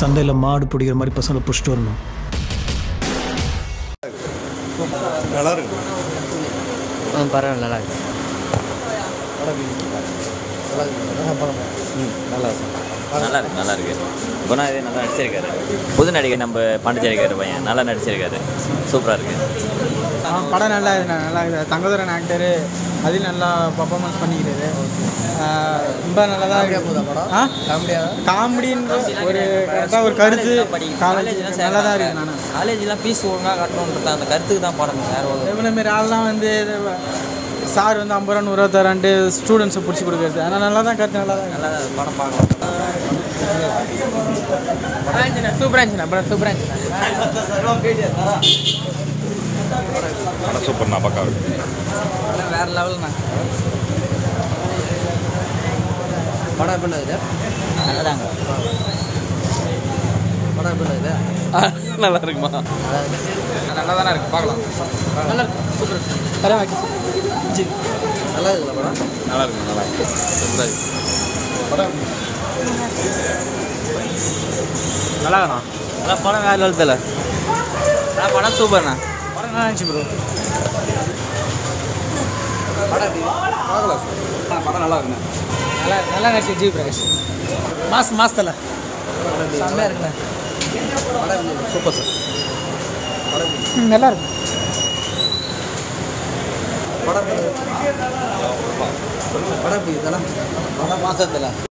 சந்தையில் மாடு பிடிக்கிற மாதிரி பசங்களை பிடிச்சிட்டு வரணும். நல்லா இருக்கு. பரவாயில்ல, நல்லா இருக்கு. நல்லா இருக்கு. குணா இதே நல்லா நடிச்சிருக்காரு. புது நடிகை நம்ம பாண்டிச்சேரிக்காரு பையன் நல்லா நடிச்சிருக்காரு. சூப்பராக இருக்குது படம். நல்லா இருக்குது. தங்கதுரன் ஆக்டரு அதில் நல்லா பர்ஃபார்மன்ஸ் பண்ணிக்கிறாரு. ரொம்ப நல்லதாக இருக்குது. காமெடின்ற ஒரு கருத்து காலேஜ்லாம் நல்லா தான் இருக்குது. நான் காலேஜெலாம் ஃபீஸ் ஒழுங்காக கட்டணுன்றது அந்த கருத்துக்கு தான் பாடணும். வேறு இவ்வளோமாரி ஆள்லாம் வந்து சார் வந்து 50 ரூபா 100 ரூபா தரான்ட்டு ஸ்டூடெண்ட்ஸை பிடிச்சி கொடுக்குறது. ஆனால் நல்லா தான் கருத்து நல்லா தான் படம் பார்க்கலாம். சூப்பராக இருந்துச்சுண்ணா பக்காவே வேறு லெவல்ண்ணா. படம் பண்ணுது நல்லதாங்க. படம் பண்ணுது நல்லா இருக்குமா? நல்லா தானே இருக்குது. பார்க்கலாம். நல்லா இருக்கு. சூப்பர். நல்லா இருக்குல்ல படம்? நல்லா இருக்கு. சூப்பராக இருக்குது படம். நல்லாண்ணா. நல்லா படம் வேறு லெவல்ல. நல்லா படம் சூப்பர்ண்ணா. படம் நல்லா இருந்துச்சு ப்ரோ. படம் பார்க்கலாம் சார். படம் நல்லா இருக்குண்ணா. நல்லா நடிச்சு ஜி பிரகாஷ் மாசத்தில் செம்மையாக இருக்குண்ணா. Super sir. நல்லா இருக்கு. படம் மாசத்தில்